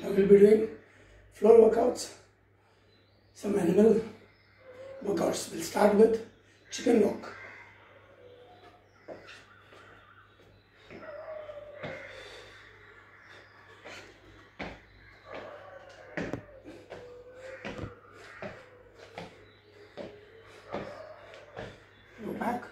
I will be doing floor workouts, some animal workouts. We'll start with chicken walk. Go back.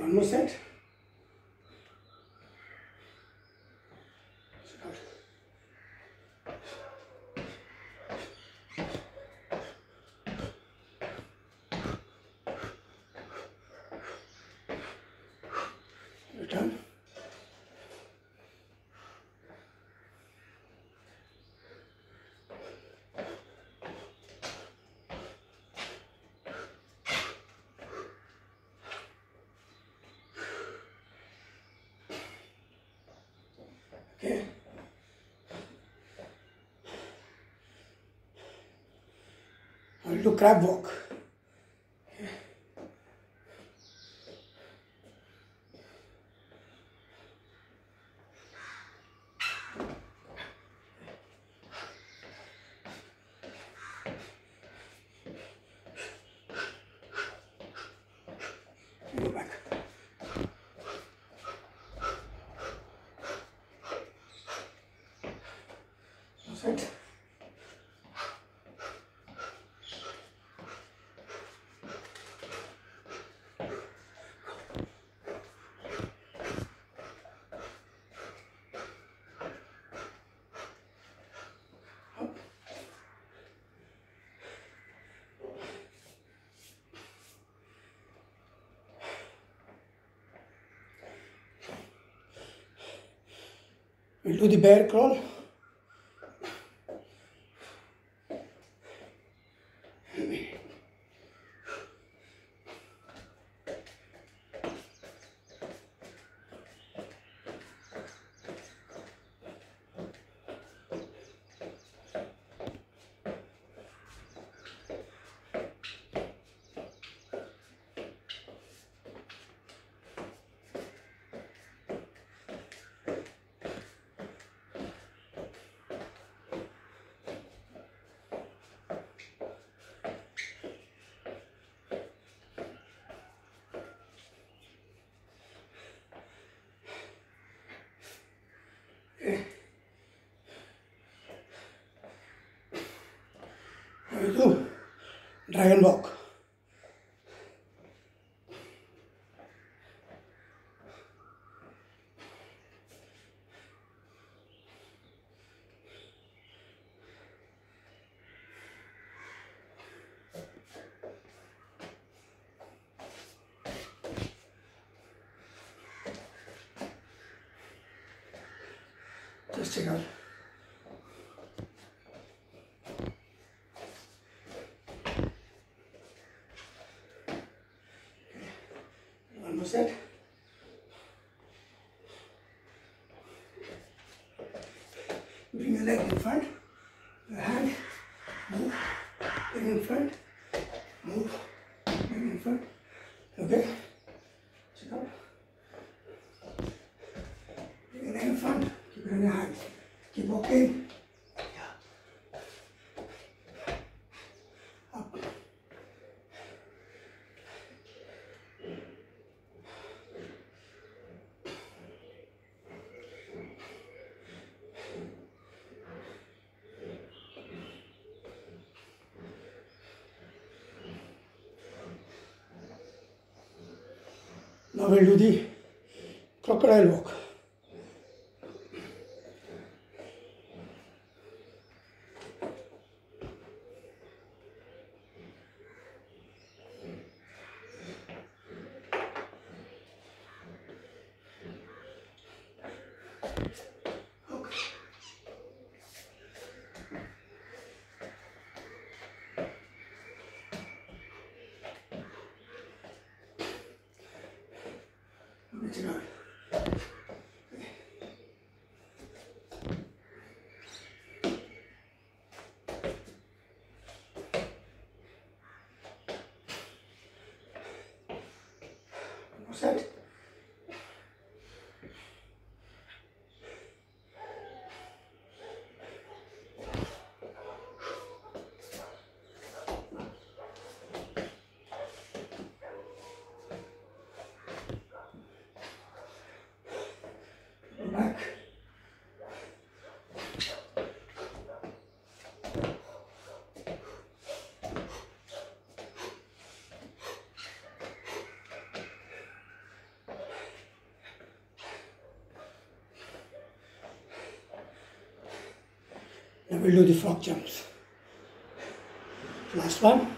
One more set. Return. Okay. I will do crab walk. Okay. Go back. Set. Up. We'll do the bear crawl. I will do dragon walk. Just check out. One more set. Bring your leg in front, your hand, move, leg in front, move, leg in front. Okay? Check out. Bring your leg in front. Keep it in your hand. Keep walking. Yeah. Up. Now we'll do the crocodile walk. Let's go. Okay. Sério. Now we'll do the frog jumps. Last one.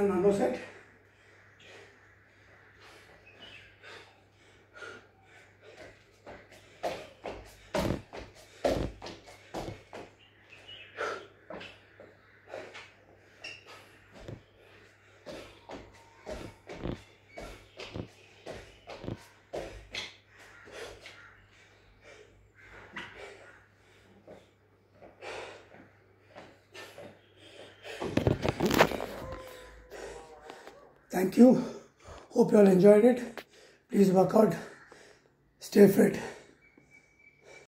Almost it. Thank you. Hope you all enjoyed it. Please work out. Stay fit.